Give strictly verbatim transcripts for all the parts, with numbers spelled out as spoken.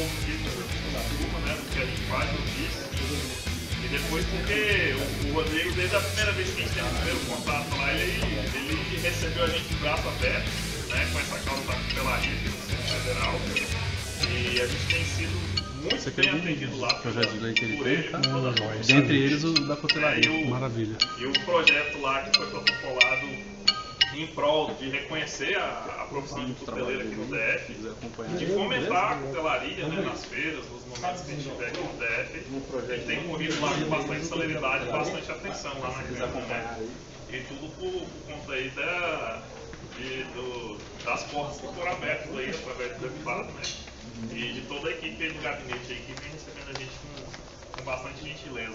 conflito na turma, né, do que a gente faz, do que. E depois porque o, o Rodrigo, desde a primeira vez que a gente teve o primeiro contato lá, ele, ele recebeu a gente de braço aberto, né, com essa causa pela gente do Centro Federal. E a gente tem sido muito bem atendido lá projeto de lei que ele tem, ele, tá? Dentre é, eles o da cutelaria, é, maravilha. E o projeto lá que foi protocolado em prol de reconhecer a, a profissão de cuteleira aqui no D F, de fomentar a cutelaria, né, nas feiras, nos momentos que a gente tiver aqui no D F, ele tem corrido lá com bastante celeridade, bastante atenção lá na Câmara, né? E tudo por, por conta aí da, de, do, das portas que foram abertas aí através do deputado, né? E de toda a equipe do gabinete aí que vem recebendo a gente com, com bastante gentileza.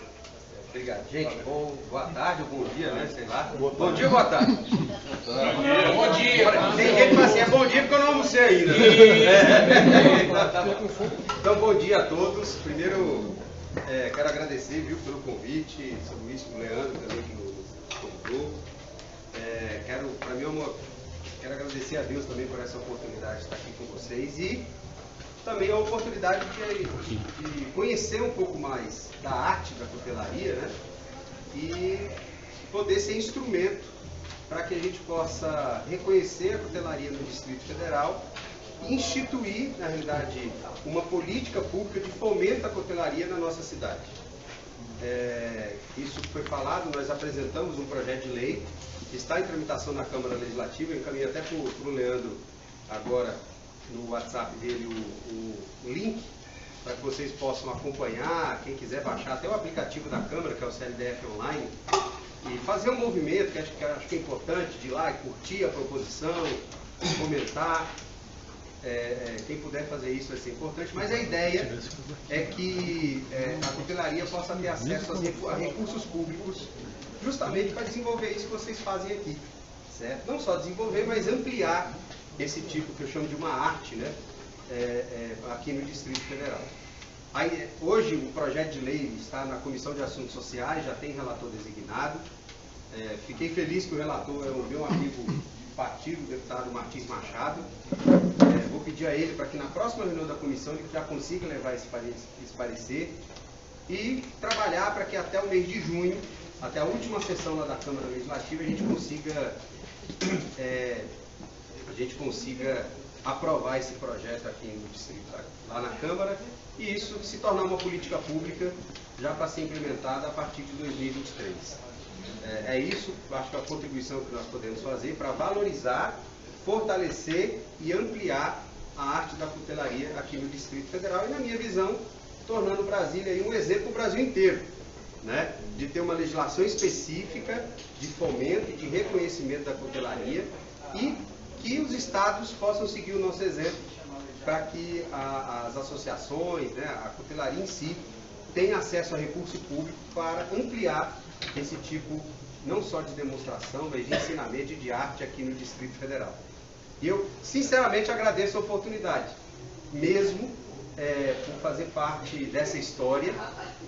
Obrigado. Gente, bom, boa tarde ou bom dia, né? Sei lá. Boa bom dia ou boa tarde? Bom dia. Bom dia. Tem gente que fala assim, é bom dia porque eu não almocei ainda. Então, bom dia a todos. Primeiro, é, quero agradecer, viu, pelo convite, sou o ministro Leandro, também que nos convidou. É, quero, para mim, uma, quero agradecer a Deus também por essa oportunidade de estar aqui com vocês e também a oportunidade de, de conhecer um pouco mais da arte da cutelaria, né? E poder ser instrumento para que a gente possa reconhecer a cutelaria no Distrito Federal e instituir, na realidade, uma política pública de fomento à cutelaria na nossa cidade. É, isso foi falado, nós apresentamos um projeto de lei que está em tramitação na Câmara Legislativa, eu encaminhei até para o Leandro agora, no WhatsApp dele o, o link para que vocês possam acompanhar, quem quiser baixar até o aplicativo da Câmara, que é o C L D F Online, e fazer um movimento que acho que, acho que é importante, de ir lá e curtir a proposição, comentar, é, é, quem puder fazer isso vai ser importante, mas a ideia é que é, a cutelaria possa ter acesso a recursos públicos justamente para desenvolver isso que vocês fazem aqui, certo? Não só desenvolver, mas ampliar esse tipo que eu chamo de uma arte, né? É, é, aqui no Distrito Federal. Aí, hoje o projeto de lei está na Comissão de Assuntos Sociais, já tem relator designado. É, fiquei feliz que o relator é o meu amigo de partido, o deputado Martins Machado. É, vou pedir a ele para que na próxima reunião da comissão ele já consiga levar esse parecer e trabalhar para que até o mês de junho, até a última sessão lá da Câmara Legislativa, a gente consiga... É, a gente consiga aprovar esse projeto aqui no Distrito, lá na Câmara, e isso se tornar uma política pública já para ser implementada a partir de dois mil e vinte e três. É, é isso, acho que é a contribuição que nós podemos fazer para valorizar, fortalecer e ampliar a arte da cutelaria aqui no Distrito Federal e, na minha visão, tornando Brasília aí um exemplo para o Brasil inteiro, né? De ter uma legislação específica de fomento e de reconhecimento da cutelaria e que os estados possam seguir o nosso exemplo para que a, as associações, né, a cutelaria em si, tenha acesso a recurso público para ampliar esse tipo, não só de demonstração, mas de ensinamento e de arte aqui no Distrito Federal. E eu, sinceramente, agradeço a oportunidade, mesmo é, por fazer parte dessa história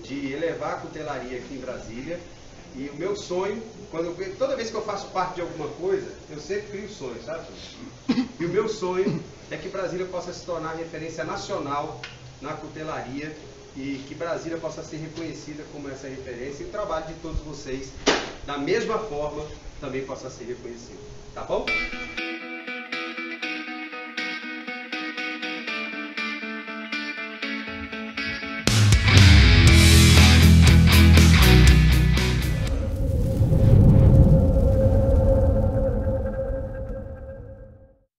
de elevar a cutelaria aqui em Brasília. E o meu sonho, quando eu, toda vez que eu faço parte de alguma coisa, eu sempre crio sonhos, sabe? E o meu sonho é que Brasília possa se tornar referência nacional na cutelaria e que Brasília possa ser reconhecida como essa referência e o trabalho de todos vocês, da mesma forma, também possa ser reconhecido. Tá bom?